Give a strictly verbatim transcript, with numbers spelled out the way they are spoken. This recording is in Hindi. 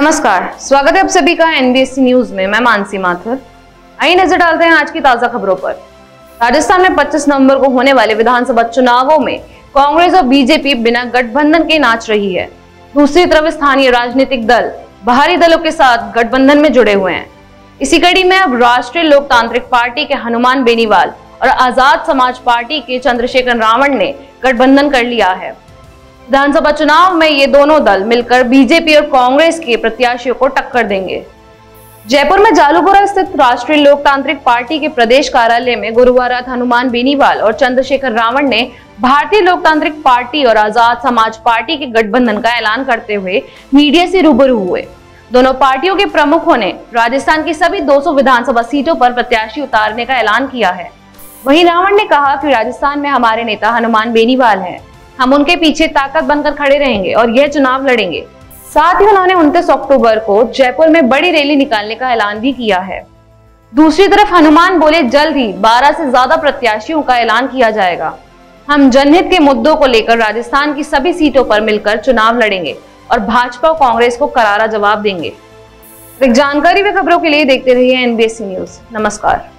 नमस्कार, स्वागत है आप सभी का एनबीएसी न्यूज में। मैं मानसी माथर। आई नजर डालते हैं आज की ताजा खबरों पर। राजस्थान में पच्चीस नवंबर को होने वाले विधानसभा चुनावों में कांग्रेस और बीजेपी बिना गठबंधन के नाच रही है। दूसरी तरफ स्थानीय राजनीतिक दल बाहरी दलों के साथ गठबंधन में जुड़े हुए हैं। इसी कड़ी में अब राष्ट्रीय लोकतांत्रिक पार्टी के हनुमान बेनीवाल और आजाद समाज पार्टी के चंद्रशेखर रावण ने गठबंधन कर लिया है। विधानसभा चुनाव में ये दोनों दल मिलकर बीजेपी और कांग्रेस के प्रत्याशियों को टक्कर देंगे। जयपुर में जालूपुरा स्थित राष्ट्रीय लोकतांत्रिक पार्टी के प्रदेश कार्यालय में गुरुवार रात हनुमान बेनीवाल और चंद्रशेखर रावण ने भारतीय लोकतांत्रिक पार्टी और आजाद समाज पार्टी के गठबंधन का ऐलान करते हुए मीडिया से रूबरू हुए। दोनों पार्टियों के प्रमुखों ने राजस्थान की सभी दो सौ विधानसभा सीटों पर प्रत्याशी उतारने का ऐलान किया है। वहीं रावण ने कहा कि राजस्थान में हमारे नेता हनुमान बेनीवाल हैं, हम उनके पीछे ताकत बनकर खड़े रहेंगे और यह चुनाव लड़ेंगे। साथ ही उन्होंने उनतीस अक्टूबर को जयपुर में बड़ी रैली निकालने का ऐलान भी किया है। दूसरी तरफ हनुमान बोले, जल्द ही बारह से ज्यादा प्रत्याशियों का ऐलान किया जाएगा। हम जनहित के मुद्दों को लेकर राजस्थान की सभी सीटों पर मिलकर चुनाव लड़ेंगे और भाजपा और कांग्रेस को करारा जवाब देंगे। जानकारी व खबरों के लिए देखते रहिए एनबीएसी न्यूज। नमस्कार।